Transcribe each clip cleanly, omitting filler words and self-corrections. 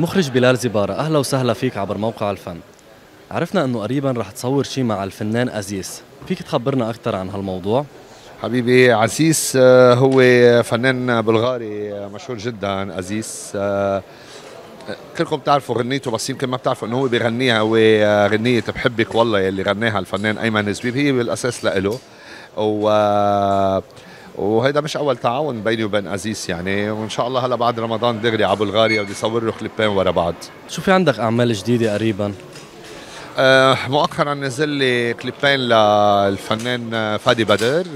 المخرج بلال زباره، أهلا وسهلا فيك عبر موقع الفن. عرفنا أنه قريبا رح تصور شيء مع الفنان أزيس، فيك تخبرنا أكثر عن هالموضوع؟ حبيبي عزيز هو فنان بلغاري مشهور جدا. عزيز كلكم بتعرفوا غنيته، بس يمكن ما بتعرفوا انه هو بيغنيها. هو غنية بحبك والله اللي غناها الفنان أيمن زبيب، هي بالاساس لإله، وهيدا مش اول تعاون بيني وبين عزيز يعني. وان شاء الله هلا بعد رمضان دغري على بلغاريا بدي اصور له كليبين ورا بعض. شو في عندك اعمال جديده قريبا؟ مؤخرا نزل لي كليبين للفنان فادي بدر،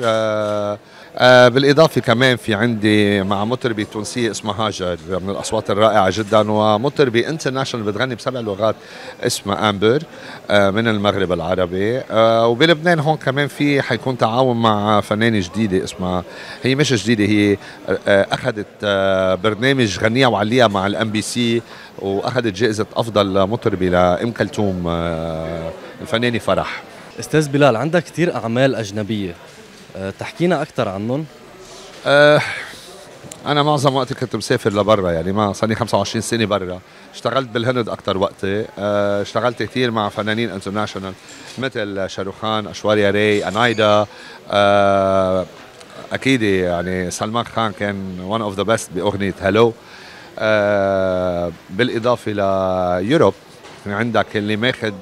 بالاضافه كمان في عندي مع مطربه تونسيه اسمها هاجر من الاصوات الرائعه جدا، ومطربه انترناشونال بتغني بسبع لغات اسمها أمبر من المغرب العربي. وبلبنان هون كمان في حيكون تعاون مع فنانه جديده اسمها، هي مش جديده، هي اخذت برنامج غنيها وعليها مع الMBC واخذت جائزه افضل مطربه لام كلثوم، الفنانه فرح. استاذ بلال عندك كثير اعمال اجنبيه، تحكينا اكثر عنهم. انا معظم وقتي كنت مسافر لبرا يعني، ما صار لي 25 سنه برا. اشتغلت بالهند اكثر وقتي، اشتغلت كثير مع فنانين انترناشونال مثل شاروخان، أيشواريا راي، أنايدا، اكيد يعني سلمان خان كان ون اوف ذا بيست باغنيه هالو. بالاضافه ليوروب عندك اللي ماخذ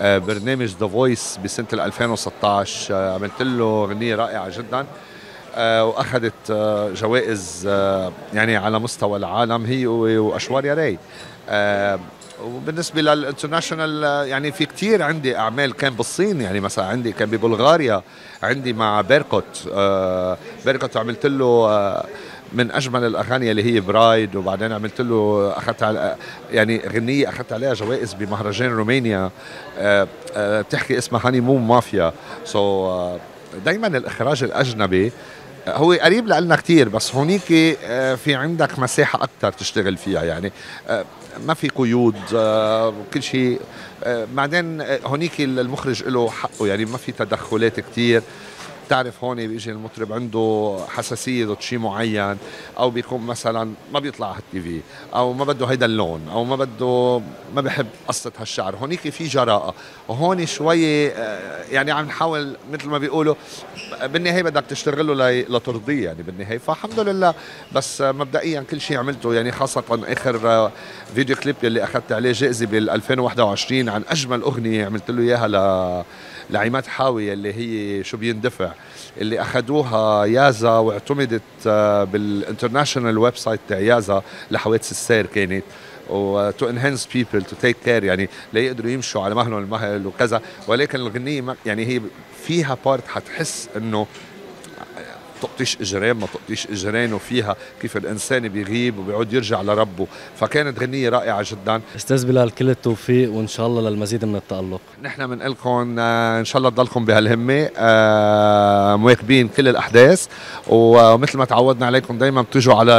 برنامج ذا فويس بسنه 2016، عملت له اغنيه رائعه جدا واخذت جوائز يعني على مستوى العالم هي وأيشواريا راي. وبالنسبه للانترناشونال يعني في كثير عندي اعمال، كان بالصين يعني مثلا عندي، كان ببلغاريا عندي مع بيركوت. بيركوت عملت له من اجمل الاغاني اللي هي برايد، وبعدين عملت له اخذت على يعني غنيه اخذت عليها جوائز بمهرجان رومانيا بتحكي اسمها هاني مون مافيا. سو دائما الاخراج الاجنبي هو قريب لنا كثير، بس هونيك في عندك مساحه اكثر تشتغل فيها يعني، ما في قيود وكل شيء. بعدين هونيك المخرج له حقه يعني، ما في تدخلات كثير. بتعرف هون بيجي المطرب عنده حساسيه ضد شيء معين، او بيكون مثلا ما بيطلع على التي في، او ما بده هيدا اللون، او ما بده، ما بحب قصه هالشعر. هونيك في جراءه، وهون شوي يعني عم نحاول مثل ما بيقولوا بالنهايه بدك تشتغل له لترضيه يعني بالنهايه. فالحمد لله، بس مبدئيا كل شيء عملته يعني، خاصه اخر فيديو كليب اللي اخذت عليه جائزه بال 2021 عن اجمل اغنيه عملت له اياها لعماد حاوي اللي هي شو بيندفع، اللي اخذوها يازا واعتمدت بالانترناشونال ويب سايت تاع يازا لحوادث السير كانت، وتو انهانس بيبل تو تيك كير يعني ليقدروا يمشوا على مهلهم المهل وكذا. ولكن الغنيه يعني هي فيها بارت حتحس انه تقطيش اجران، ما تقطيش اجران، وفيها كيف الانسان بيغيب وبيعود يرجع لربه. فكانت غنيه رائعه جدا. استاذ بلال كل التوفيق وان شاء الله للمزيد من التالق. نحن بنقول لكم ان شاء الله تضلكم بهالهمه مواكبين كل الاحداث، ومثل ما تعودنا عليكم دائما بتجوا على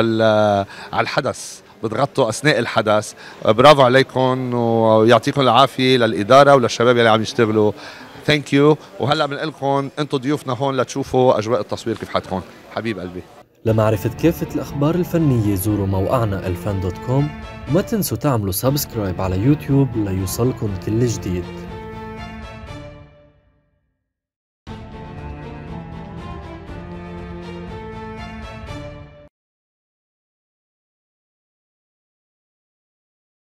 الحدث، بتغطوا اثناء الحدث. برافو عليكم ويعطيكم العافيه للاداره وللشباب اللي عم يشتغلوا. ثانك يو. وهلا بنقول لكم انتم ضيوفنا هون لتشوفوا اجواء التصوير كيف حتكون. حبيب قلبي. لمعرفه كافه الاخبار الفنيه زوروا موقعنا الفن.com، وما تنسوا تعملوا سبسكرايب على يوتيوب ليوصلكم كل جديد.